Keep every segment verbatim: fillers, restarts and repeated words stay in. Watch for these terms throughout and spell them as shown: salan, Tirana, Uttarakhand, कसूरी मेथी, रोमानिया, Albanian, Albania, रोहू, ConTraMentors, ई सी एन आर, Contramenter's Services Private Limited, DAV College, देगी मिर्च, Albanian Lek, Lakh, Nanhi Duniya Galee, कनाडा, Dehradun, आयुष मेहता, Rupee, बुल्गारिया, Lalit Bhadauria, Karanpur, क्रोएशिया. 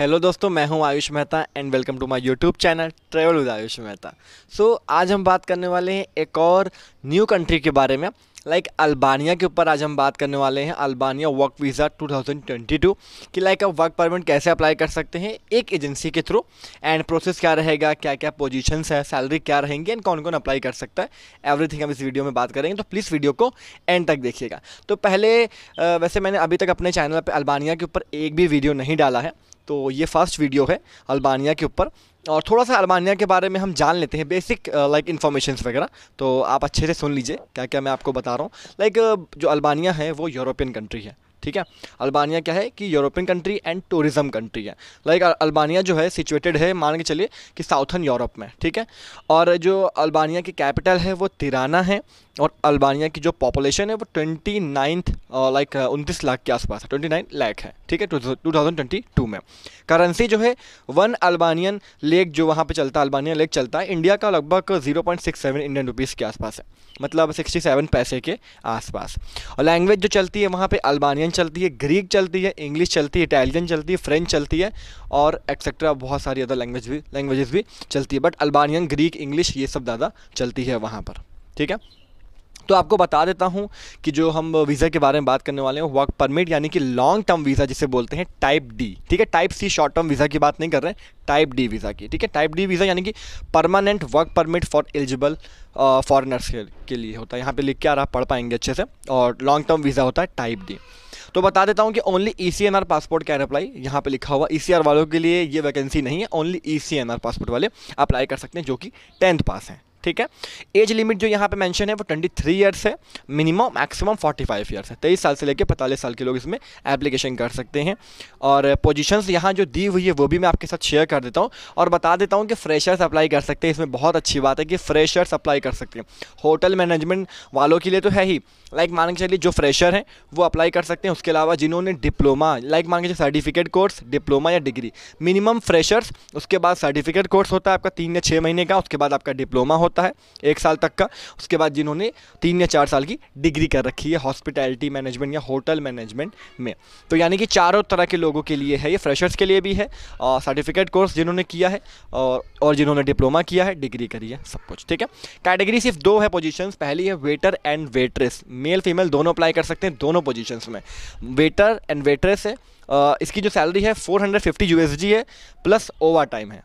Hello दोस्तों, मैं हूं आयुष मेहता and welcome to my YouTube channel travel with आयुष मेहता। So आज हम बात करने वाले हैं एक और न्यू कंट्री के बारे में, लाइक like अल्बानिया के ऊपर आज हम बात करने वाले हैं। Albania work visa two thousand twenty two कि लाइक आप वर्क परमिट कैसे अप्लाई कर सकते हैं एक एजेंसी के थ्रू, एंड प्रोसेस क्या रहेगा, क्या क्या पोजीशंस है, सैलरी क्या रहेंगी एंड कौन कौन अप्लाई कर सकता है, एवरीथिंग हम इस वीडियो में बात करेंगे। तो प्लीज़ वीडियो को एंड तक देखिएगा। तो पहले वैसे मैंने अभी तक अपने चैनल पर अल्बानिया के ऊपर एक भी वीडियो नहीं डाला है, तो ये फर्स्ट वीडियो है अल्बानिया के ऊपर, और थोड़ा सा अल्बानिया के बारे में हम जान लेते हैं बेसिक लाइक इन्फॉर्मेशंस वगैरह। तो आप अच्छे से सुन लीजिए क्या क्या मैं आपको बता रहा हूँ। लाइक like, जो अल्बानिया है वो यूरोपियन कंट्री है, ठीक है। अल्बानिया क्या है कि European country and tourism country है। लाइक like, अल्बानिया जो है सिचुएटेड है, मान के चलिए कि साउथर्न यूरोप में, ठीक है। और जो अल्बानिया की कैपिटल है वो तिराना है, और अल्बानिया की जो पॉपुलेशन है वो ट्वेंटी नाइन्थ लाइक उनतीस लाख के आसपास है, ट्वेंटी नाइन लाख है, ठीक है, टू थाउजेंड ट्वेंटी टू में। करेंसी जो है वन अल्बानियन लेक जो वहाँ पे चलता है, अल्बानियन लेक चलता है, इंडिया का लगभग zero point six seven Indian rupees के आसपास है, मतलब सिक्सटी सेवन पैसे के आसपास। और लैंग्वेज जो चलती है वहाँ पर अल्बानियन चलती है, ग्रीक चलती है, इंग्लिश चलती है, इटालियन चलती है, फ्रेंच चलती है और एक्सेट्रा बहुत सारी अदर लैंग्वेज भी लैंग्वेजेस भी चलती है, बट अल्बानियन, ग्रीक, इंग्लिश ये सब ज़्यादा चलती है वहाँ पर, ठीक है। तो आपको बता देता हूं कि जो हम वीज़ा के बारे में बात करने वाले हैं वर्क परमिट यानी कि लॉन्ग टर्म वीज़ा जिसे बोलते हैं टाइप डी, ठीक है। Type C short term visa की बात नहीं कर रहे हैं, टाइप डी वीज़ा की, ठीक है। टाइप डी वीज़ा यानी कि permanent work permit for eligible foreigners के लिए होता है, यहाँ पे लिख के आप पढ़ पाएंगे अच्छे से। और लॉन्ग टर्म वीज़ा होता है टाइप डी। तो बता देता हूँ कि only ई सी एन आर passport can apply, यहाँ पे लिखा हुआ ई सी आर वालों के लिए ये वैकेंसी नहीं है, only ई सी एन आर passport वाले अप्लाई कर सकते हैं जो कि टेंथ पास हैं, ठीक है। एज लिमिट जो यहाँ पे मेंशन है वो तेईस इयर्स है मिनिमम, मैक्सिमम पैंतालीस इयर्स है। तेईस साल से लेकर पैंतालीस साल के लोग इसमें एप्लीकेशन कर सकते हैं। और पोजीशंस यहाँ जो दी हुई है वो भी मैं आपके साथ शेयर कर देता हूँ, और बता देता हूँ कि फ्रेशर्स अप्लाई कर सकते हैं। इसमें बहुत अच्छी बात है कि फ्रेशर्स अप्लाई कर सकते हैं, होटल मैनेजमेंट वालों के लिए तो है ही, लाइक मान के चलिए जो फ्रेशर हैं वो अप्लाई कर सकते हैं। उसके अलावा जिन्होंने डिप्लोमा लाइक मान के चलिए सर्टिफिकेट कोर्स, डिप्लोमा या डिग्री, मिनिमम फ्रेशर्स, उसके बाद सर्टिफिकेट कोर्स होता है आपका तीन या छः महीने का, उसके बाद आपका डिप्लोमा होता है एक साल तक का, उसके बाद जिन्होंने तीन या चार साल की डिग्री कर रखी है हॉस्पिटैलिटी मैनेजमेंट या होटल मैनेजमेंट में। तो यानी कि चारों तरह के लोगों के लिए है, ये फ्रेशर्स के लिए भी है, सर्टिफिकेट कोर्स जिन्होंने किया है और और जिन्होंने डिप्लोमा किया है, डिग्री करी है, सब कुछ, ठीक है। कैटेगरी सिर्फ दो है पोजीशंस, पहली है waiter and waitress, male female दोनों अप्लाई कर सकते हैं दोनों पोजीशंस में। वेटर एंड वेट्रेस है, इसकी जो सैलरी है four hundred fifty U S जी है प्लस ओवर टाइम है,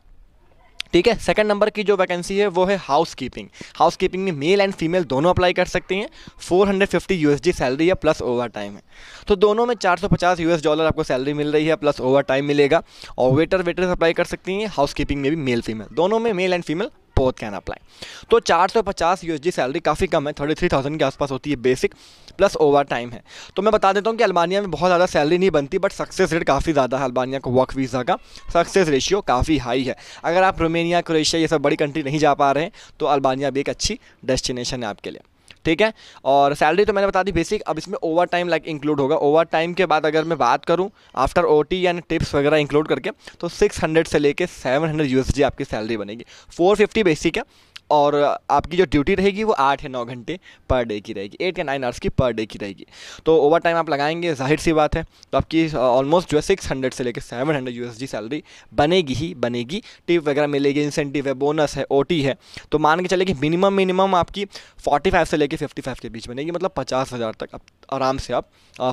ठीक है। सेकंड नंबर की जो वैकेंसी है वो है हाउस कीपिंग। हाउस कीपिंग में मेल एंड फीमेल दोनों अप्लाई कर सकते हैं, four hundred fifty USD salary है प्लस ओवर टाइम है। तो दोनों में चार सौ पचास यूएस डॉलर आपको सैलरी मिल रही है प्लस ओवर टाइम मिलेगा। और वेटर वेटर्स अप्लाई कर सकती हैं, हाउस कीपिंग में भी मेल फीमेल दोनों में, male and female both can apply. तो चार सौ पचास यूएसडी सैलरी काफ़ी कम है, तैंतीस हज़ार के आसपास होती है बेसिक, प्लस ओवर टाइम है। तो मैं बता देता हूँ कि अल्बानिया में बहुत ज़्यादा सैलरी नहीं बनती, बट सक्सेस रेट काफ़ी ज़्यादा है अल्बानिया को वर्क वीज़ा का, सक्सेस रेशियो काफ़ी हाई है। अगर आप रोमानिया, क्रोएशिया ये सब बड़ी कंट्री नहीं जा पा रहे हैं तो अल्बानिया भी एक अच्छी डेस्टिनेशन है आपके लिए, ठीक है। और सैलरी तो मैंने बता दी बेसिक, अब इसमें ओवर टाइम लाइक इंक्लूड होगा। ओवर टाइम के बाद अगर मैं बात करूं आफ्टर ओटी यानी टिप्स वगैरह इंक्लूड करके, तो छह सौ से लेके सात सौ यूएसडी आपकी सैलरी बनेगी, चार सौ पचास बेसिक है। और आपकी जो ड्यूटी रहेगी वो आठ या नौ घंटे पर डे की रहेगी, एट या नाइन आवर्स की पर डे की रहेगी। तो ओवर टाइम आप लगाएंगे, जाहिर सी बात है, तो आपकी ऑलमोस्ट जो है सिक्स हंड्रेड से लेकर सेवन हंड्रेड यूएसडी सैलरी बनेगी ही बनेगी। टिप वगैरह मिलेगी, इंसेंटिव है, बोनस है, ओटी है, तो मान के चले कि मिनिमम मिनिमम आपकी फोर्टी फाइव से लेकर फिफ्टी फाइव के बीच बनेगी, मतलब पचास हज़ार तक आप आराम से आप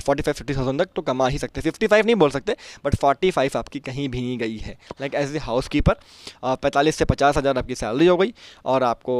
फोर्टी फाइव फिफ्टी थाउजेंड तक तो कमा ही सकते, फिफ्टी फाइव नहीं बोल सकते बट फोर्टी फाइव आपकी कहीं भी नहीं गई है। Like as a house keeper पैंतालीस से पचास हज़ार आपकी सैलरी हो गई, और आपको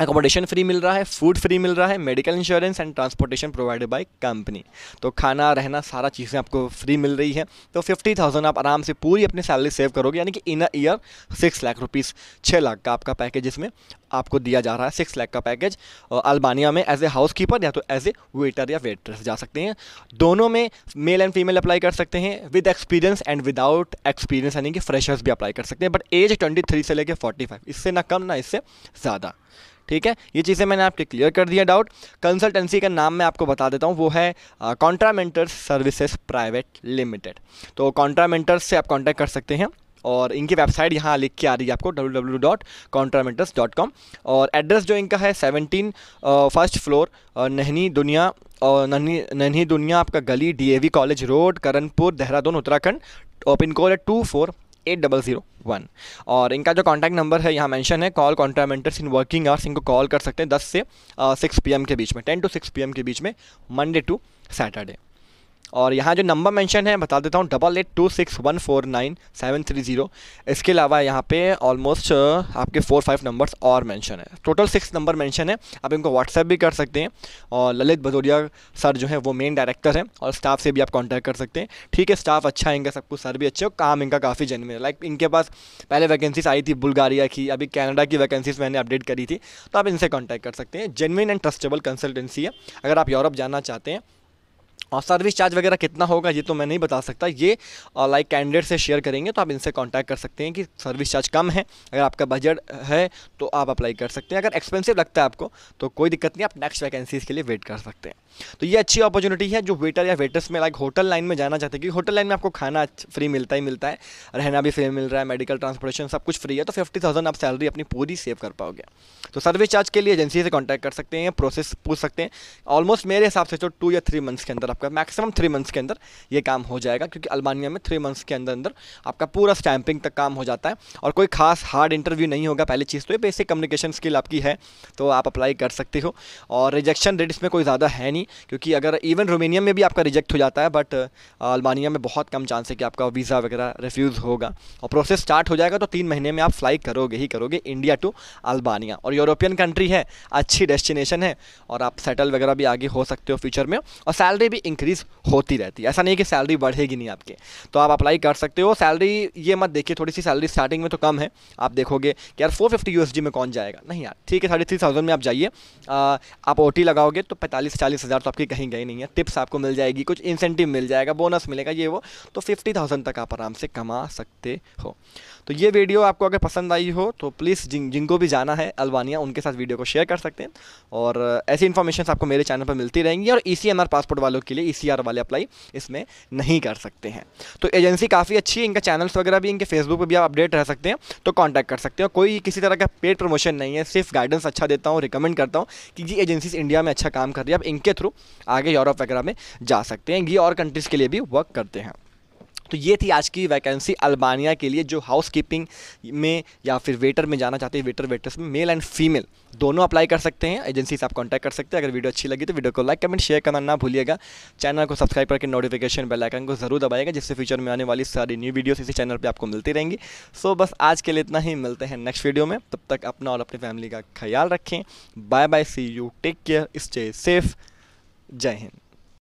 अकोमोडेशन फ्री मिल रहा है, फूड फ्री मिल रहा है, medical insurance and transportation provided by company, तो खाना रहना सारा चीज़ें आपको फ्री मिल रही है। तो फिफ्टी थाउजेंड आप आराम से पूरी अपनी सैलरी सेव करोगे, यानी कि in a year six lakh rupees, छः लाख का आपका पैकेज इसमें आपको दिया जा रहा है, सिक्स लाख का पैकेज। अल्बानिया में एज ए हाउस कीपर या तो एज ए वेटर या वेट्रेस जा सकते हैं, दोनों में मेल एंड फीमेल अप्लाई कर सकते हैं, with experience and without experience, यानी कि फ्रेशर्स भी अप्लाई कर सकते हैं, बट एज ट्वेंटी थ्री से लेकर फोर्टी फाइव, इससे ना कम ना इससे ज़्यादा, ठीक है। ये चीज़ें मैंने आपके क्लियर कर दिया डाउट। कंसल्टेंसी का नाम मैं आपको बता देता हूँ, वो है कॉन्ट्रामेंटर्स सर्विसेज प्राइवेट लिमिटेड। तो कॉन्ट्रामेंटर्स से आप कॉन्टैक्ट कर सकते हैं और इनकी वेबसाइट यहाँ लिख के आ रही है आपको W W W dot contramentors dot com. और एड्रेस जो इनका है सेवनटीन फर्स्ट फ्लोर नहनी दुनिया और नहनी नहनी दुनिया आपका गली, DAV college road, Karanpur, Dehradun, Uttarakhand. और पिन कोड है two four eight double zero one. और इनका जो कॉन्टैक्ट नंबर है यहाँ मेंशन है, कॉल कॉन्ट्रामेंटर्स इन वर्किंग आवर्स। इनको कॉल कर सकते हैं दस से सिक्स पी एम के बीच में, ten to six P M के बीच में, मंडे टू सैटरडे। और यहाँ जो नंबर मेंशन है बता देता हूँ, double eight two six one four nine seven three zero. इसके अलावा यहाँ पे ऑलमोस्ट आपके फोर फाइव नंबर्स और मेंशन है, टोटल सिक्स नंबर मेंशन है। आप इनको व्हाट्सएप भी कर सकते हैं, और ललित भदौरिया सर जो है वो मेन डायरेक्टर हैं, और स्टाफ से भी आप कांटेक्ट कर सकते हैं। ठीक है, स्टाफ अच्छा है इनका, सब कुछ सर भी अच्छे हो, काम इनका काफ़ी जेन्युइन है। लाइक इनके पास पहले वैकेंसीज आई थी बुल्गारिया की, अभी कनाडा की वैकेंसीज मैंने अपडेट करी थी, तो आप इनसे कॉन्टैक्ट कर सकते हैं। जेन्युइन एंड ट्रस्टेबल कंसल्टेंसी है अगर आप यूरोप जाना चाहते हैं। और सर्विस चार्ज वगैरह कितना होगा ये तो मैं नहीं बता सकता, ये लाइक कैंडिडेट से शेयर करेंगे, तो आप इनसे कांटेक्ट कर सकते हैं कि सर्विस चार्ज कम है, अगर आपका बजट है तो आप अप्लाई कर सकते हैं। अगर एक्सपेंसिव लगता है आपको तो कोई दिक्कत नहीं, आप नेक्स्ट वैकेंसीज़ के लिए वेट कर सकते हैं। तो ये अच्छी अपॉर्चुनिटी है जो वेटर या वेटर्स में लाइक होटल लाइन में जाना चाहते हैं, क्योंकि होटल लाइन में आपको खाना फ्री मिलता ही मिलता है, रहना भी फ्री मिल रहा है, मेडिकल ट्रांसपोर्टेशन सब कुछ फ्री है। तो फिफ्टी थाउजेंड आप सैलरी अपनी पूरी सेव कर पाओगे। तो सर्विस चार्ज के लिए एजेंसी से कॉन्टैक्ट कर सकते हैं, प्रोसेस पूछ सकते हैं। ऑलमोस्ट मेरे हिसाब से तो टू या थ्री मंथ्स के अंदर, आपका मैक्सिमम थ्री मंथ्स के अंदर ये काम हो जाएगा, क्योंकि अल्बानिया में थ्री मंथ्स के अंदर अंदर आपका पूरा स्टैंपिंग तक काम हो जाता है। और कोई खास हार्ड इंटरव्यू नहीं होगा, पहली चीज़ तो ये बेसिक कम्युनिकेशन स्किल आपकी है तो आप अप्लाई कर सकते हो। और रिजेक्शन रेट इसमें कोई ज़्यादा है नहीं, क्योंकि अगर इवन रोमानिया में भी आपका रिजेक्ट हो जाता है, बट अल्बानिया में बहुत कम चांस है कि आपका वीज़ा वगैरह रिफ्यूज़ होगा। और प्रोसेस स्टार्ट हो जाएगा, तो तीन महीने में आप फ्लाई करोगे ही करोगे इंडिया टू अल्बानिया। और यूरोपियन कंट्री है, अच्छी डेस्टिनेशन है, और आप सेटल वगैरह भी आगे हो सकते हो फ्यूचर में। और सैलरी भी इंक्रीज़ होती रहती है, ऐसा नहीं कि सैलरी बढ़ेगी नहीं आपके, तो आप अप्लाई कर सकते हो। सैलरी ये मत देखिए, थोड़ी सी सैलरी स्टार्टिंग में तो कम है, आप देखोगे कि यार four fifty U S D में कौन जाएगा, नहीं यार ठीक है साढ़े थ्री थाउजेंड में आप जाइए। आप ओटी लगाओगे तो पैंतालीस चालीस हज़ार तो आपकी कहीं गई नहीं है, टिप्स आपको मिल जाएगी, कुछ इंसेंटिव मिल जाएगा, बोनस मिलेगा, ये वो, तो फिफ्टी थाउजेंड तक आप आराम से कमा सकते हो। तो ये वीडियो आपको अगर पसंद आई हो तो प्लीज़ जिन जिनको भी जाना है अल्बानिया उनके साथ वीडियो को शेयर कर सकते हैं। और ऐसी इन्फॉर्मेशन आपको मेरे चैनल पर मिलती रहेंगी। और E C M R passport वालों के लिए, ई सी आर वाले अप्लाई इसमें नहीं कर सकते हैं। तो एजेंसी काफ़ी अच्छी है, इनका चैनल्स वगैरह भी, इनके फेसबुक पे भी आप अपडेट रह सकते हैं, तो कांटेक्ट कर सकते हो। कोई किसी तरह का पेड प्रमोशन नहीं है, सिर्फ गाइडेंस अच्छा देता हूँ, रिकमेंड करता हूँ कि ये एजेंसीज इंडिया में अच्छा काम कर रही है, आप इनके थ्रू आगे यूरोप वगैरह में जा सकते हैं, ये और कंट्रीज़ के लिए भी वर्क करते हैं। तो ये थी आज की वैकेंसी अल्बानिया के लिए, जो हाउसकीपिंग में या फिर वेटर में जाना चाहते हैं। वेटर वेटर्स में मेल एंड फीमेल दोनों अप्लाई कर सकते हैं, एजेंसी से आप कांटेक्ट कर सकते हैं। अगर वीडियो अच्छी लगी तो वीडियो को लाइक कमेंट शेयर करना ना भूलिएगा, चैनल को सब्सक्राइब करके नोटिफिकेशन बेल आइकन को जरूर दबाएगा, जिससे फ्यूचर में आने वाली सारी न्यू वीडियोस इसी चैनल पर आपको मिलती रहेंगी। सो बस आज के लिए इतना ही, मिलते हैं नेक्स्ट वीडियो में, तब तक अपना और अपनी फैमिली का ख्याल रखें। Bye bye, see you, take care, stay safe, जय हिंद।